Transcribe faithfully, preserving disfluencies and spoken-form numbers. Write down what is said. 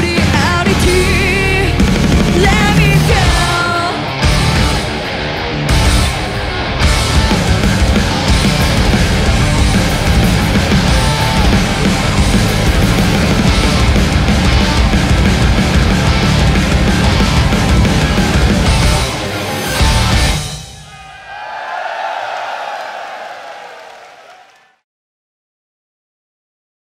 It's